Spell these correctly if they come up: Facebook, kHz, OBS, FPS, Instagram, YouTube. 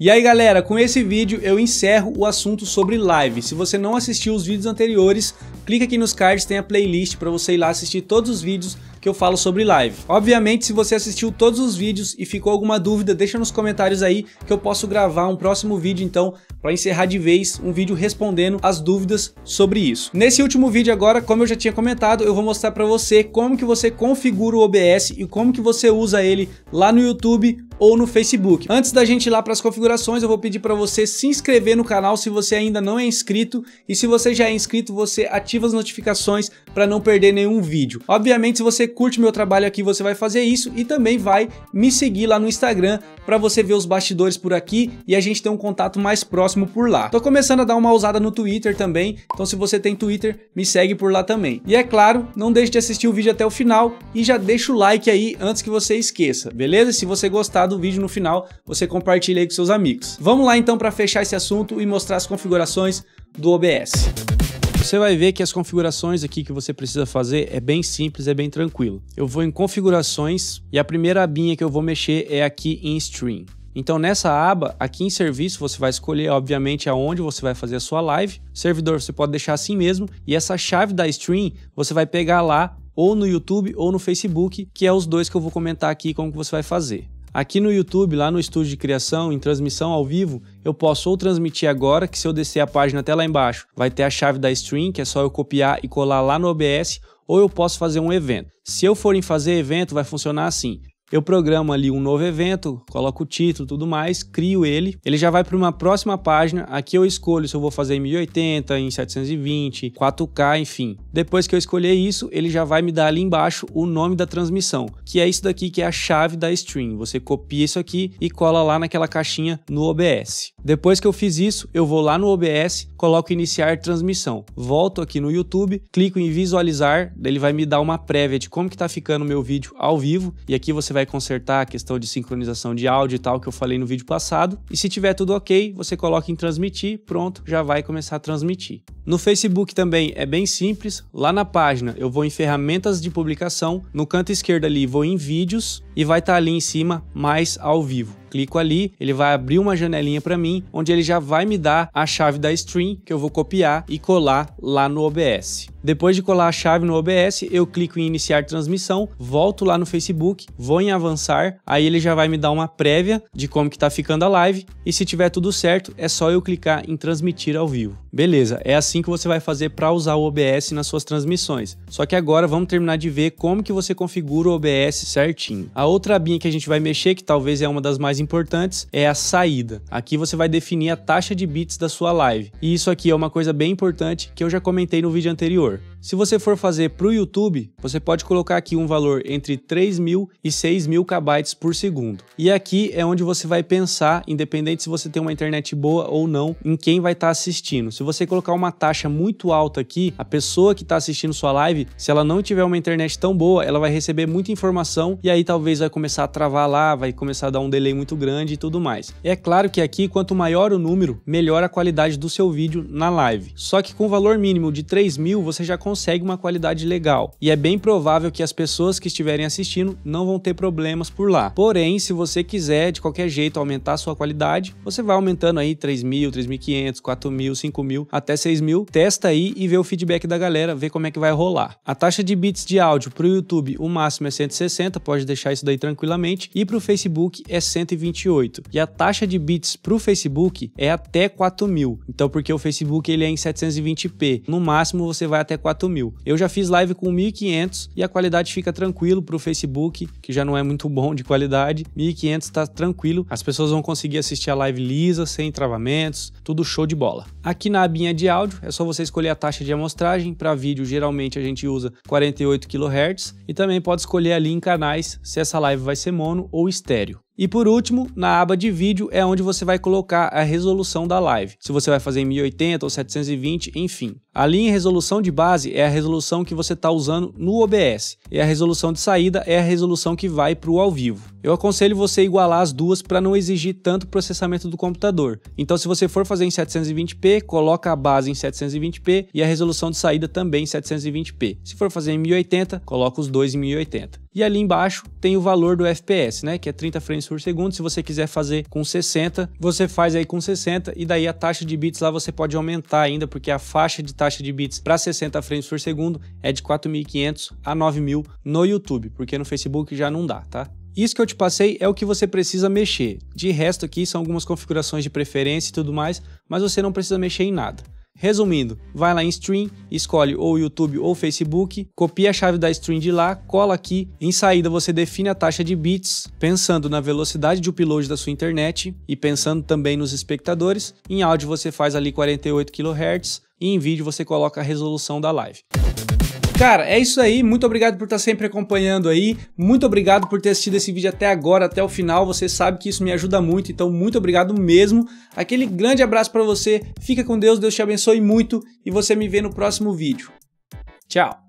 E aí galera, com esse vídeo eu encerro o assunto sobre live. Se você não assistiu os vídeos anteriores, clica aqui nos cards, tem a playlist para você ir lá assistir todos os vídeos que eu falo sobre live. Obviamente, se você assistiu todos os vídeos e ficou alguma dúvida, deixa nos comentários aí que eu posso gravar um próximo vídeo, então, para encerrar de vez, um vídeo respondendo as dúvidas sobre isso. Nesse último vídeo agora, como eu já tinha comentado, eu vou mostrar para você como que você configura o OBS e como que você usa ele lá no YouTube ou no Facebook. Antes da gente ir lá para as configurações, eu vou pedir para você se inscrever no canal se você ainda não é inscrito, e se você já é inscrito, você ativa as notificações para não perder nenhum vídeo. Obviamente, se você curte meu trabalho aqui, você vai fazer isso e também vai me seguir lá no Instagram para você ver os bastidores por aqui e a gente ter um contato mais próximo por lá. Tô começando a dar uma ousada no Twitter também, então se você tem Twitter, me segue por lá também. E é claro, não deixe de assistir o vídeo até o final e já deixa o like aí antes que você esqueça, beleza? Se você gostar do vídeo no final, você compartilha aí com seus amigos. Vamos lá então para fechar esse assunto e mostrar as configurações do OBS. Você vai ver que as configurações aqui que você precisa fazer é bem simples, é bem tranquilo. Eu vou em configurações e a primeira abinha que eu vou mexer é aqui em stream. Então nessa aba, aqui em serviço, você vai escolher obviamente aonde você vai fazer a sua live. Servidor você pode deixar assim mesmo, e essa chave da stream você vai pegar lá ou no YouTube ou no Facebook, que é os dois que eu vou comentar aqui como que você vai fazer. Aqui no YouTube, lá no estúdio de criação, em transmissão ao vivo, eu posso ou transmitir agora, que se eu descer a página até lá embaixo, vai ter a chave da stream, que é só eu copiar e colar lá no OBS, ou eu posso fazer um evento. Se eu for em fazer evento, vai funcionar assim. Eu programo ali um novo evento, coloco o título e tudo mais, crio ele. Ele já vai para uma próxima página. Aqui eu escolho se eu vou fazer em 1080, em 720, 4K, enfim. Depois que eu escolher isso, ele já vai me dar ali embaixo o nome da transmissão, que é isso daqui, que é a chave da stream. Você copia isso aqui e cola lá naquela caixinha no OBS. Depois que eu fiz isso, eu vou lá no OBS, coloco iniciar transmissão. Volto aqui no YouTube, clico em visualizar, ele vai me dar uma prévia de como que tá ficando o meu vídeo ao vivo. E aqui você vai consertar a questão de sincronização de áudio e tal que eu falei no vídeo passado. E se tiver tudo ok, você coloca em transmitir, pronto, já vai começar a transmitir. No Facebook também é bem simples. Lá na página eu vou em ferramentas de publicação, no canto esquerdo ali vou em vídeos e vai estar ali em cima mais ao vivo. Clico ali, ele vai abrir uma janelinha para mim, onde ele já vai me dar a chave da stream, que eu vou copiar e colar lá no OBS. Depois de colar a chave no OBS, eu clico em iniciar transmissão, volto lá no Facebook, vou em avançar, aí ele já vai me dar uma prévia de como que tá ficando a live, e se tiver tudo certo, é só eu clicar em transmitir ao vivo. Beleza, é assim que você vai fazer para usar o OBS nas suas transmissões. Só que agora vamos terminar de ver como que você configura o OBS certinho. A outra abinha que a gente vai mexer, que talvez é uma das mais importantes, é a saída. Aqui você vai definir a taxa de bits da sua live. E isso aqui é uma coisa bem importante que eu já comentei no vídeo anterior. Se você for fazer para o YouTube, você pode colocar aqui um valor entre 3.000 e 6.000 kbytes por segundo. E aqui é onde você vai pensar, independente se você tem uma internet boa ou não, em quem vai estar assistindo. Se você colocar uma taxa muito alta aqui, a pessoa que está assistindo sua live, se ela não tiver uma internet tão boa, ela vai receber muita informação e aí talvez vai começar a travar lá, vai começar a dar um delay muito grande e tudo mais. É claro que aqui, quanto maior o número, melhor a qualidade do seu vídeo na live. Só que com o valor mínimo de 3.000, você já consegue uma qualidade legal, e é bem provável que as pessoas que estiverem assistindo não vão ter problemas por lá. Porém, se você quiser de qualquer jeito aumentar a sua qualidade, você vai aumentando aí 3.000, 3.500, 4.000, 5.000 até 6.000, testa aí e vê o feedback da galera, vê como é que vai rolar. A taxa de bits de áudio para o YouTube, o máximo é 160, pode deixar isso daí tranquilamente, e para o Facebook é 128, e a taxa de bits para o Facebook é até 4.000, então porque o Facebook ele é em 720p, no máximo você vai até 4.000. Eu já fiz live com 1.500 e a qualidade fica tranquilo para o Facebook, que já não é muito bom de qualidade. 1.500 está tranquilo, as pessoas vão conseguir assistir a live lisa, sem travamentos, tudo show de bola. Aqui na abinha de áudio é só você escolher a taxa de amostragem. Para vídeo geralmente a gente usa 48 kHz e também pode escolher ali em canais se essa live vai ser mono ou estéreo. E por último, na aba de vídeo é onde você vai colocar a resolução da live, se você vai fazer em 1080 ou 720, enfim. A linha em resolução de base é a resolução que você está usando no OBS, e a resolução de saída é a resolução que vai para o ao vivo. Eu aconselho você igualar as duas para não exigir tanto processamento do computador. Então, se você for fazer em 720p, coloca a base em 720p e a resolução de saída também em 720p. Se for fazer em 1080, coloca os dois em 1080. E ali embaixo tem o valor do FPS, né, que é 30 frames por segundo. Se você quiser fazer com 60, você faz aí com 60, e daí a taxa de bits lá você pode aumentar ainda, porque a faixa de taxa de bits para 60 frames por segundo é de 4.500 a 9.000 no YouTube, porque no Facebook já não dá, tá? Isso que eu te passei é o que você precisa mexer. De resto aqui são algumas configurações de preferência e tudo mais, mas você não precisa mexer em nada. Resumindo, vai lá em Stream, escolhe ou YouTube ou Facebook, copia a chave da Stream de lá, cola aqui, em saída você define a taxa de bits, pensando na velocidade de upload da sua internet e pensando também nos espectadores. Em áudio você faz ali 48 kHz e em vídeo você coloca a resolução da live. Cara, é isso aí, muito obrigado por estar sempre acompanhando aí, muito obrigado por ter assistido esse vídeo até agora, até o final, você sabe que isso me ajuda muito, então muito obrigado mesmo, aquele grande abraço pra você, fica com Deus, Deus te abençoe muito e você me vê no próximo vídeo. Tchau!